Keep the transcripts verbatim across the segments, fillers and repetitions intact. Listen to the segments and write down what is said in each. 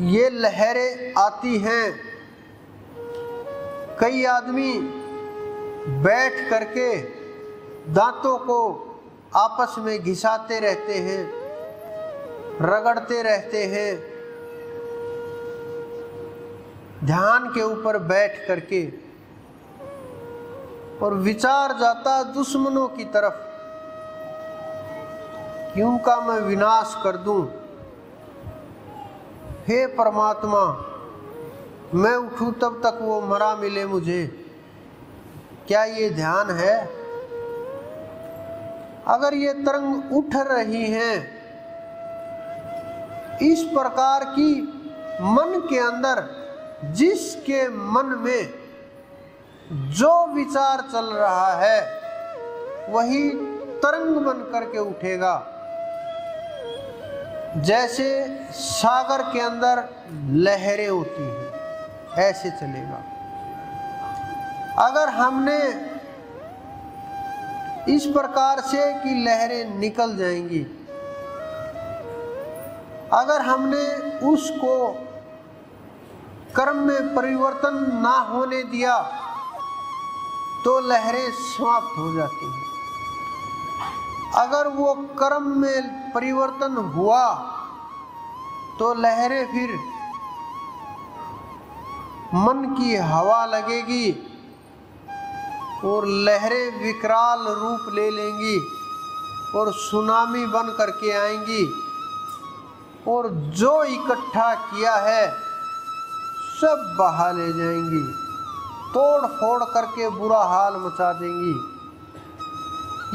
ये लहरें आती हैं। कई आदमी बैठ करके दांतों को आपस में घिसाते रहते हैं, रगड़ते रहते हैं ध्यान के ऊपर बैठ करके, और विचार जाता दुश्मनों की तरफ कि उनका मैं विनाश कर दूं। हे परमात्मा, मैं उठूं तब तक वो मरा मिले मुझे, क्या ये ध्यान है? अगर ये तरंग उठ रही है इस प्रकार की मन के अंदर, जिसके मन में जो विचार चल रहा है वही तरंग बन करके उठेगा। जैसे सागर के अंदर लहरें होती हैं ऐसे चलेगा। अगर हमने इस प्रकार से कि लहरें निकल जाएंगी, अगर हमने उसको कर्म में परिवर्तन ना होने दिया तो लहरें समाप्त हो जाती हैं। अगर वो कर्म में परिवर्तन हुआ तो लहरें फिर मन की हवा लगेगी और लहरें विकराल रूप ले लेंगी और सुनामी बन करके आएंगी, और जो इकट्ठा किया है सब बहा ले जाएंगी, तोड़ फोड़ करके बुरा हाल मचा देंगी।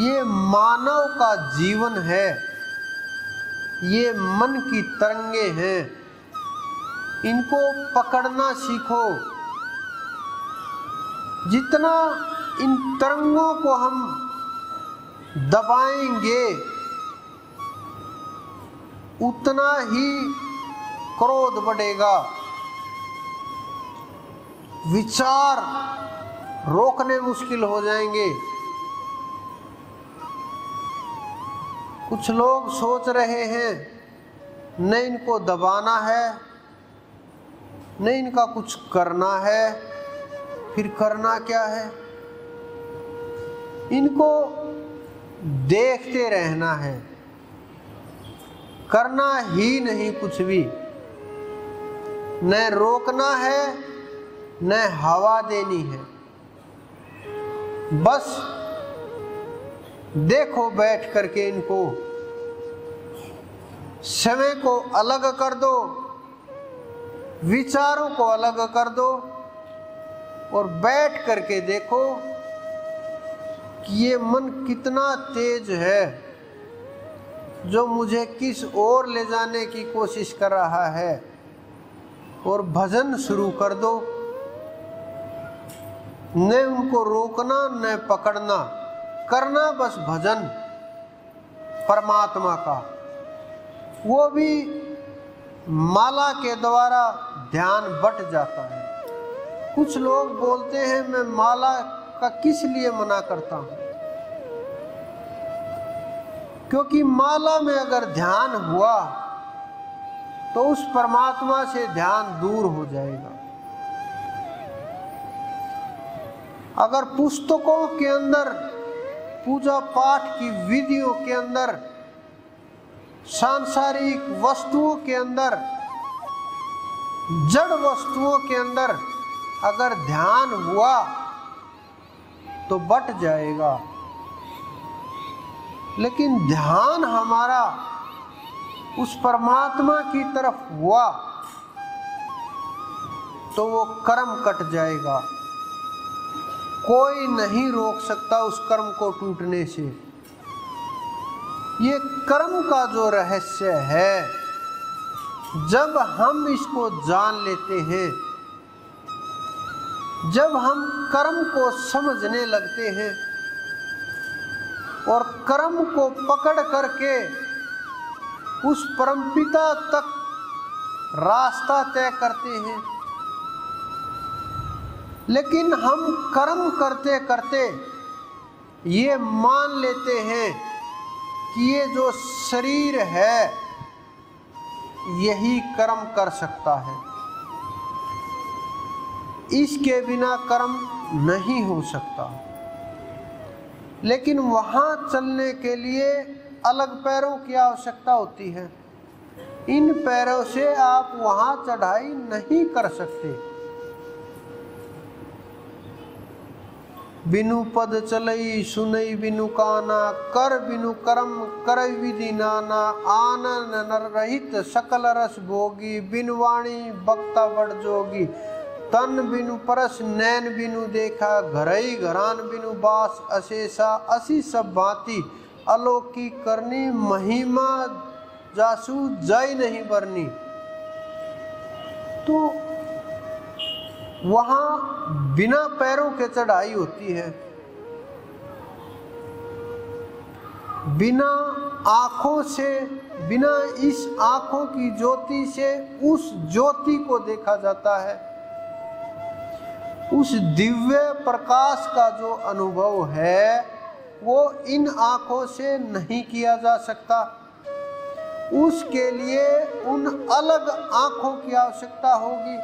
ये मानव का जीवन है, ये मन की तरंगे हैं, इनको पकड़ना सीखो। जितना इन तरंगों को हम दबाएंगे उतना ही क्रोध बढ़ेगा। विचार रोकने मुश्किल हो जाएंगे। कुछ लोग सोच रहे हैं न इनको दबाना है न इनका कुछ करना है, फिर करना क्या है? इनको देखते रहना है, करना ही नहीं कुछ भी, न रोकना है न हवा देनी है, बस देखो बैठ करके इनको। समय को अलग कर दो, विचारों को अलग कर दो और बैठ करके देखो कि ये मन कितना तेज है, जो मुझे किस ओर ले जाने की कोशिश कर रहा है, और भजन शुरू कर दो। न उनको रोकना न पकड़ना, करना बस भजन परमात्मा का, वो भी माला के द्वारा ध्यान बट जाता है। कुछ लोग बोलते हैं मैं माला का किस लिए मना करता हूं, क्योंकि माला में अगर ध्यान हुआ तो उस परमात्मा से ध्यान दूर हो जाएगा। अगर पुस्तकों के अंदर, पूजा पाठ की विधियों के अंदर, सांसारिक वस्तुओं के अंदर, जड़ वस्तुओं के अंदर अगर ध्यान हुआ तो बट जाएगा। लेकिन ध्यान हमारा उस परमात्मा की तरफ हुआ तो वो कर्म कट जाएगा। कोई नहीं रोक सकता उस कर्म को टूटने से। ये कर्म का जो रहस्य है, जब हम इसको जान लेते हैं, जब हम कर्म को समझने लगते हैं और कर्म को पकड़ करके उस परमपिता तक रास्ता तय करते हैं, लेकिन हम कर्म करते करते ये मान लेते हैं कि ये जो शरीर है यही कर्म कर सकता है, इसके बिना कर्म नहीं हो सकता। लेकिन वहाँ चलने के लिए अलग पैरों की आवश्यकता होती है। इन पैरों से आप वहाँ चढ़ाई नहीं कर सकते। बिनु पद चलई सुनई बिनु काना, कर बिनु कर्म करई विधि नाना। आनन नर रहित सकल रस भोगी, बिनु वाणी बक्ता बढ़ जोगी। तन बिनु परस नैन बिनु देखा, घरई घरान बिनु बास अशेषा। असी सब भांति अलोकी करनी, महिमा जासु जय नहीं बरनी। तो वहाँ बिना पैरों के चढ़ाई होती है, बिना आँखों से, बिना इस आँखों की ज्योति से उस ज्योति को देखा जाता है। उस दिव्य प्रकाश का जो अनुभव है वो इन आँखों से नहीं किया जा सकता। उसके लिए उन अलग आँखों की आवश्यकता होगी।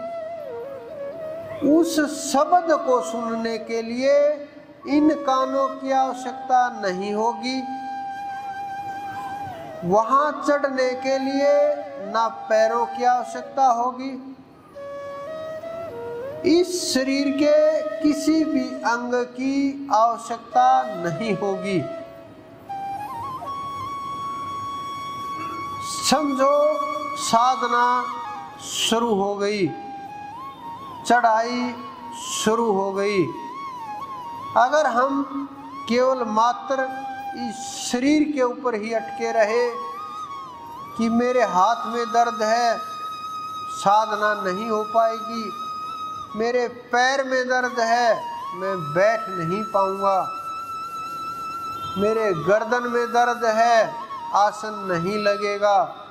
उस शब्द को सुनने के लिए इन कानों की आवश्यकता नहीं होगी। वहाँ चढ़ने के लिए ना पैरों की आवश्यकता होगी, इस शरीर के किसी भी अंग की आवश्यकता नहीं होगी। समझो साधना शुरू हो गई, चढ़ाई शुरू हो गई। अगर हम केवल मात्र इस शरीर के ऊपर ही अटके रहे कि मेरे हाथ में दर्द है, साधना नहीं हो पाएगी। मेरे पैर में दर्द है, मैं बैठ नहीं पाऊंगा। मेरे गर्दन में दर्द है, आसन नहीं लगेगा।